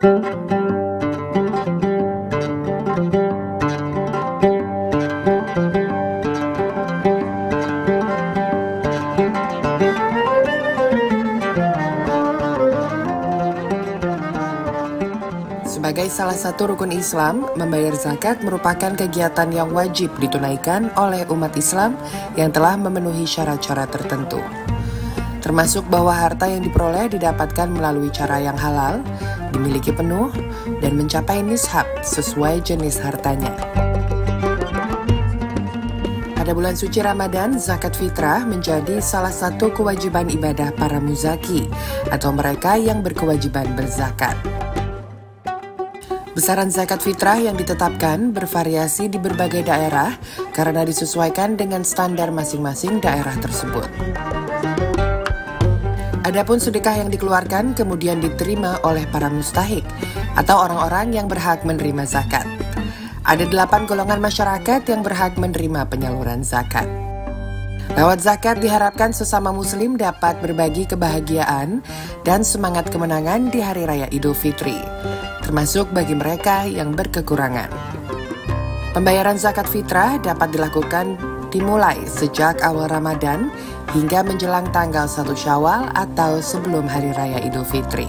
Sebagai salah satu rukun Islam, membayar zakat merupakan kegiatan yang wajib ditunaikan oleh umat Islam yang telah memenuhi syarat-syarat tertentu. Termasuk bahwa harta yang diperoleh didapatkan melalui cara yang halal, dimiliki penuh, dan mencapai nishab sesuai jenis hartanya. Pada bulan suci Ramadan, zakat fitrah menjadi salah satu kewajiban ibadah para muzaki atau mereka yang berkewajiban berzakat. Besaran zakat fitrah yang ditetapkan bervariasi di berbagai daerah karena disesuaikan dengan standar masing-masing daerah tersebut. Adapun sedekah yang dikeluarkan kemudian diterima oleh para mustahik atau orang-orang yang berhak menerima zakat. Ada 8 golongan masyarakat yang berhak menerima penyaluran zakat. Lewat zakat diharapkan sesama muslim dapat berbagi kebahagiaan dan semangat kemenangan di Hari Raya Idul Fitri, termasuk bagi mereka yang berkekurangan. Pembayaran zakat fitrah dapat dilakukan dimulai sejak awal Ramadan hingga menjelang tanggal 1 Syawal atau sebelum Hari Raya Idul Fitri.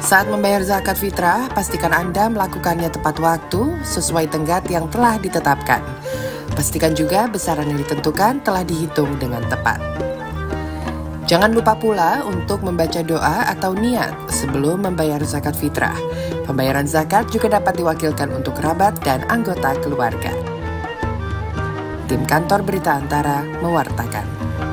Saat membayar zakat fitrah, pastikan Anda melakukannya tepat waktu sesuai tenggat yang telah ditetapkan. Pastikan juga besaran yang ditentukan telah dihitung dengan tepat. Jangan lupa pula untuk membaca doa atau niat sebelum membayar zakat fitrah. Pembayaran zakat juga dapat diwakilkan untuk kerabat dan anggota keluarga. Tim Kantor Berita Antara mewartakan.